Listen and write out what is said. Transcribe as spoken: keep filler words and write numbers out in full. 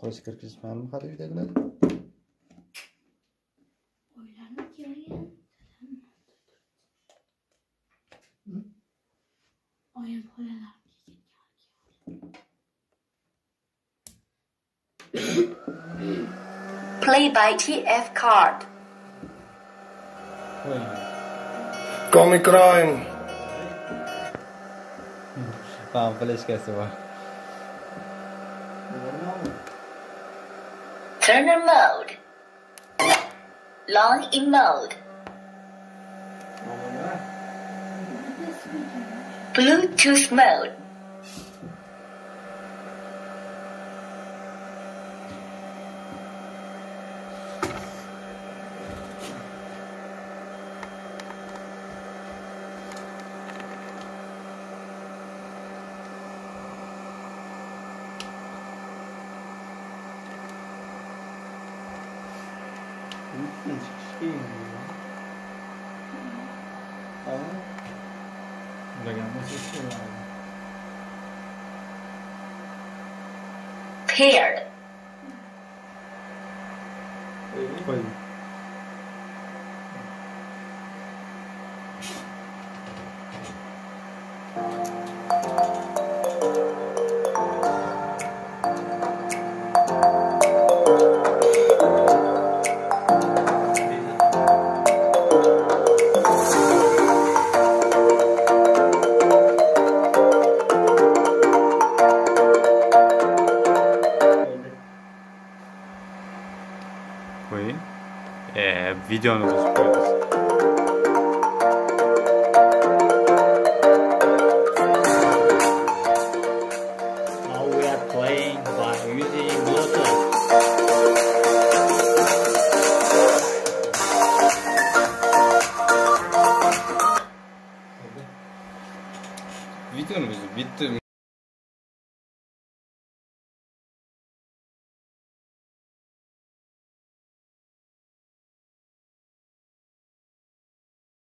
qo'yib kirgizmanmi xaridagini? Qo'ylarni kelgan. Oyim qo'ylarga ketgan. Play by T F card. Comic crime. Tam flashkasi bor. Turner mode. Long in mode. Bluetooth mode. Paired. Видео надо смотреть. Видео надо смотреть.